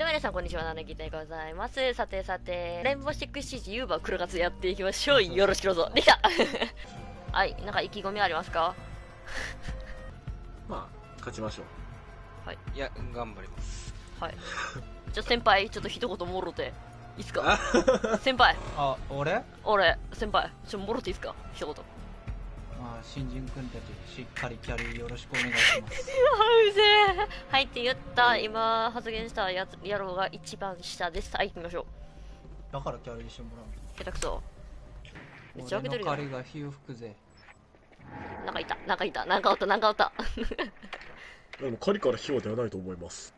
では皆さんこんにちは、ナナギでございます。さてレインボーシックスシージユーバー黒活やっていきましょう。よろしくどうぞ。できたはい、なんか意気込みありますか？まあ勝ちましょう。はい、いや頑張ります。はいじゃあ先輩ちょっと一言もろていいっすか？先輩、あ、俺先輩ちょっともろていいっすか一言。まあ、新人君たちしっかりキャリーよろしくお願いします。はいって言った。今発言したやろうが一番下です。はい、行きましょう。だからキャリーしてもらう。下手くそ。めっちゃ開けてるよ。俺の借りがひゅ吹くぜ。なんかいた、なんかおったでも狩りからひょではないと思います。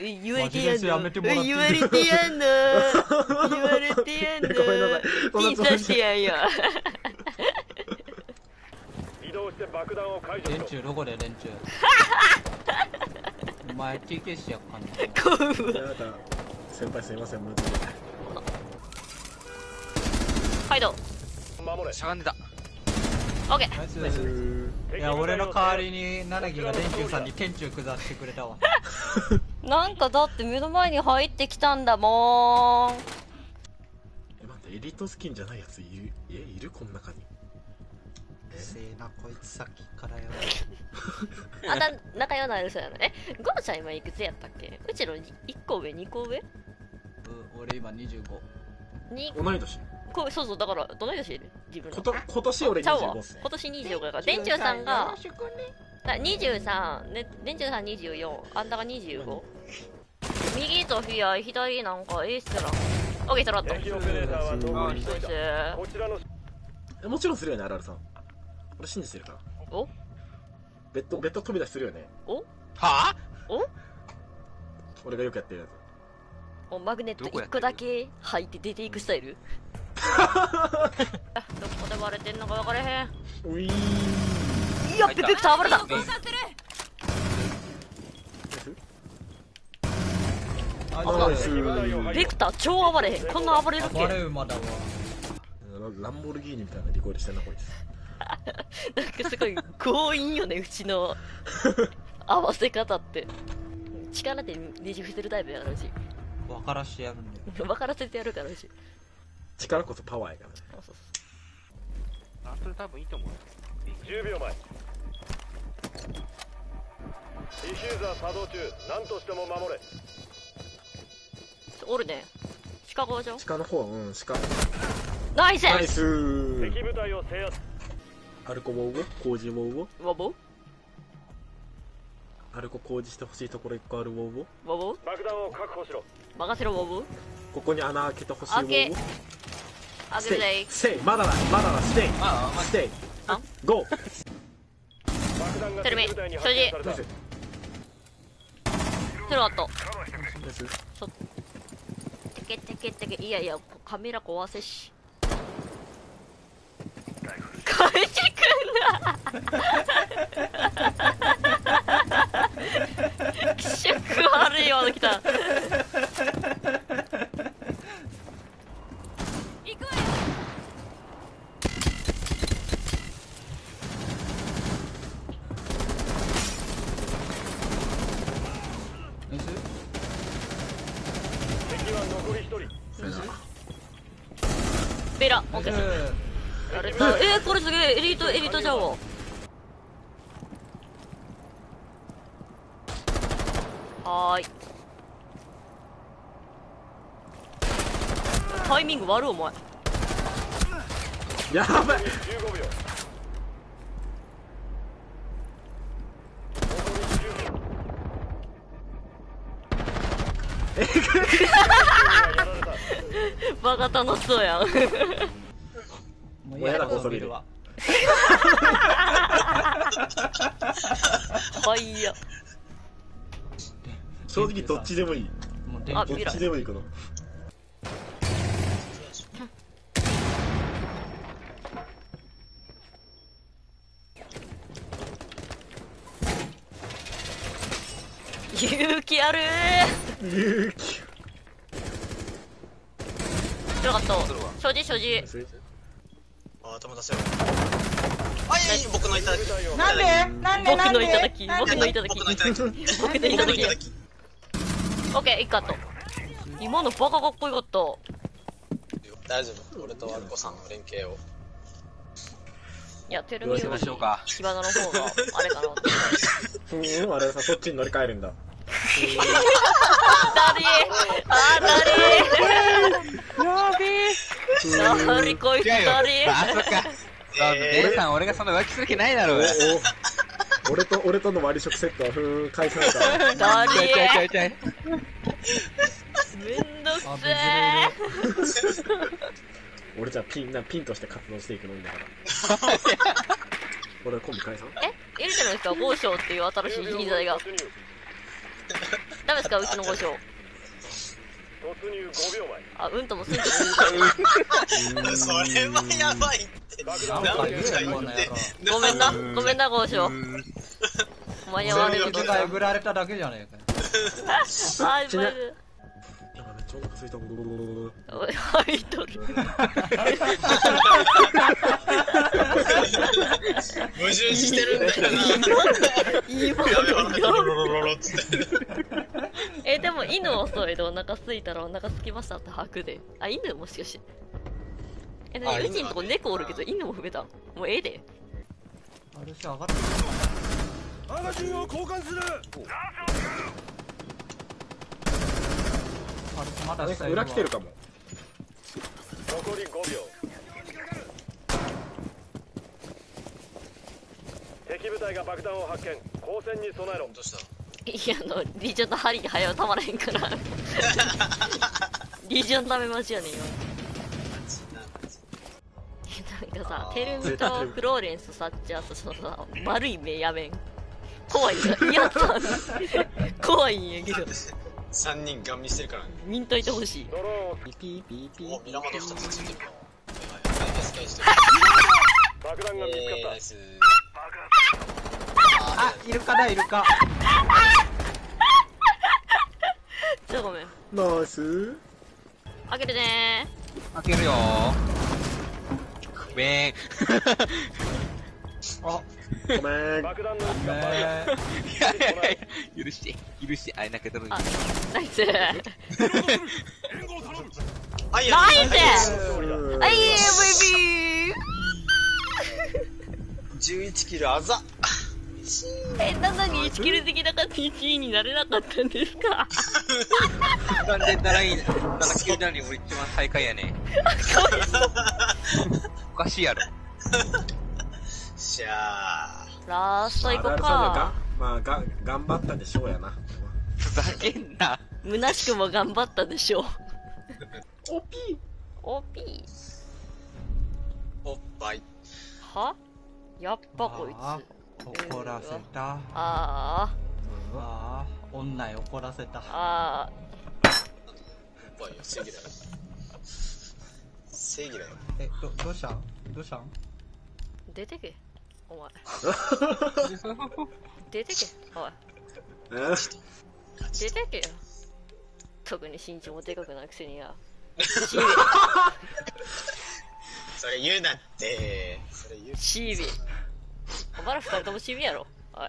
言われてやんの、ピン刺してやんよ。連中どこで連中お前 TK しやっかんねん。先輩すいません。はいどうしゃがんでた。オッケー。いや俺の代わりに七木が連中さんに天中下してくれたわ。なんかだって目の前に入ってきたんだもん。え、待って、エリートスキンじゃないやついるこの中に。せーなこいつさっきからよ。あだ仲良ないですよね。え、ゴロちゃん今いくつやったっけ？うちの1個上、2個上？俺今25。同い年。そうそう、だから同い年で自分の。今年俺25歳。今年25だから。電柱さんが23、ね、電柱さん24、あんたが25。右とフィア、左なんかエースだな。オッケー、そろった。もちろんするよね、アラルさん。俺信じてるから。お？ベッド飛び出しするよね。お？はあ？お？俺がよくやってるやつ。おマグネット1個だけ入って出ていくスタイル。どこで割れてんのか分からへん。ういー。いや、ペクター暴れた。ペクター超暴れへん。こんな暴れるっけ？ランボルギーニみたいなリコイルしてんなこいつ。なんかすごい強引よね。うちの合わせ方って力でねじ伏せるタイプやから。うち分からしてやるんだよ。分からせてやるから。うち力こそパワーやからね。そうそう、あ、それ多分いいと思う。10秒前。ディフューザー作動中。何としても守れ。おるね、鹿側じゃん。鹿の方、うん、鹿。ナイスナイス。敵部隊を制圧。アルコも動く、工事も動く。ワボ？アルコ工事してほしいところ1個ある。ワボ？ワボ？爆弾を確保しろ。任せろワボ。ここに穴開けてほしいワボ。開けない。セイまだだまだだステイ。ステイ。あ？ゴー。爆弾が敵部隊に発見された。テロアット。ちょっと。テケ。いやいやカメラ壊せし。返してくんな。気色悪いよ来た。行くわよ。敵は残り1人。ベラオッケー。これすげえエリートじゃんわ。はいタイミング悪いお前。やばい。バカ楽しそうやん。親がこそびるわ。はいや。正直どっちでもいい。どっちでもいいこの。勇気あるー。勇気。よかった。所持。頭出せよ。はい、僕のいただき。なんで僕のいただき。オッケー、いっかと。今のバカかっこよかった。大丈夫、俺とアルコさんの連携を。いや、テルミより柴田の方があれかなって。あれさ、そっちに乗り換えるんだ。俺がそんな浮気する気ないだろう。俺との割り食セットは返された。だりー。めんどくせー。俺じゃピンとして活動していくのにだから。俺はコンビ解散？え、いるじゃないですか、豪商っていう新しい人材が。ダメですか、うちの豪商。突入5秒前。あ、うんともすんとも言う。それはやばいって。ごめんな、ごめんな豪商。間に合われる。がえぐられただけじゃねえか。あ、いぶ。ちょっとついたもん。入っとる。矛盾してるんだよな。いいもの。でも犬をそれでお腹すいたらお腹すきましたって吐くで。あ、犬もしかして。でもうちんとこ猫おるけど犬も踏めた。もうええで。あれし上がってる。マガジンを交換する。まだ裏来てるかも。残り5秒。敵部隊が爆弾を発見。交戦に備えろ。どうした？いやリージョンの針に早はたまらへんから。リージョンダメ待ちやねんよ。なんかさ、テルミとフローレンスさっちゃうとそのさ、丸い目やめん。怖いじゃん。嫌だ。怖いんやけど。3人ガン見してるからね。見んといてほしい。ピピピピ。お、ミラマド2つついてるな。爆弾が見つかった。あ、イルカだイルカ。ちょっとごめん。ナイス。開けてねー。開けるよー。ごめん。あ、ごめん。爆弾の位置がバレた。許して、許して、あれなけど。ナイス。ナイス。はい、MVP。11キルあざ。なのに1キルできなかった1位になれなかったんですか？なんで7キルなのに俺一番最下位やね。おかしいやろ。しゃー。ラストいこうか。まあ、頑張ったでしょうやな。ふざけんな。虚しくも頑張ったでしょう。おぴー。おぴー。おっぱい。は？やっぱこいつ。怒らせた。ああ。女怒らせた。ああ。おっぱいよ、正義だよ。正義だよ。どうしたん？出てけ。お前。出てけ。おい。出てけよ。特に身長もでかくないくせにや。それ言うなって。それ言う。シービー。おばら2人ともシビやろ。おい、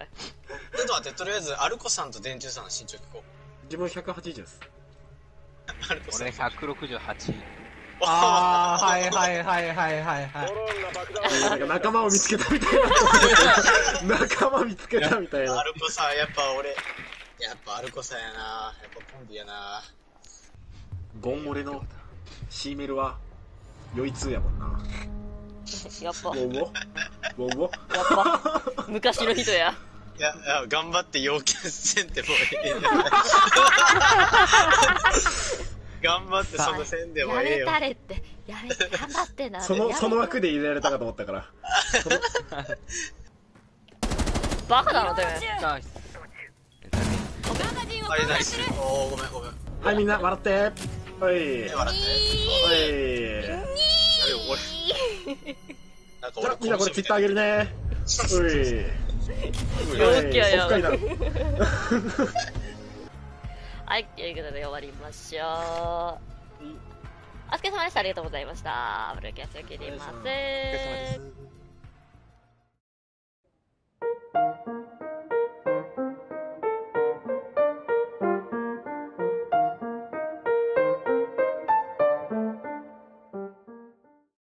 ちょっと待って、とりあえずアルコさんと電柱さんの身長聞こう。自分180です。俺168。ああ、はいはいはいはいはいはい。仲間を見つけたみたいな。仲間見つけたみたいな。アルコさん、やっぱ俺、やっぱアルコさんやな。やっぱコンビやな。ゴン俺のシーメルは酔い通やもんな。やっぱ。昔の人や。いや、頑張って要件せんってもういい。頑張ってそのせんでもいいよ。やめたれって、やめて、頑張ってな。その枠で入れられたかと思ったから。バカだな、てめえ。ナイス。はい、ナイス。おー、ごめん。はい、みんな、笑って。はい。笑って。はい。みんなこれツイッターあげるね。うい。陽気やよ。はい、ということで終わりましょう。お疲れ様でした。ありがとうございました。ブルーキャスを切ります。